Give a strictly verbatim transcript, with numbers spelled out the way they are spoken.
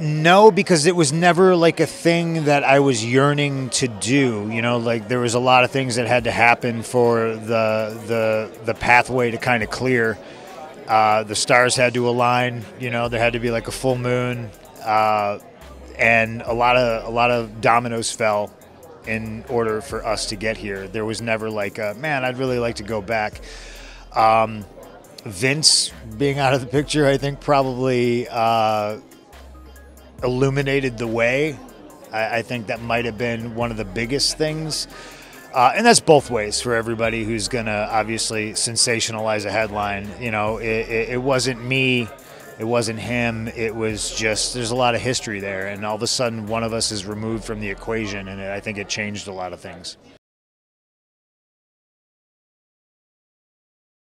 No, because it was never like a thing that I was yearning to do. You know, like there was a lot of things that had to happen for the the the pathway to kind of clear. Uh, the stars had to align. You know, there had to be like a full moon, uh, and a lot of a lot of dominoes fell in order for us to get here. There was never like a, man, I'd really like to go back. Um, Vince being out of the picture, I think, probably uh, illuminated the way. I, I think that might have been one of the biggest things. Uh, and that's both ways for everybody who's going to obviously sensationalize a headline. You know, it, it, it wasn't me. It wasn't him. It was just, there's a lot of history there. And all of a sudden, one of us is removed from the equation. And I think it changed a lot of things.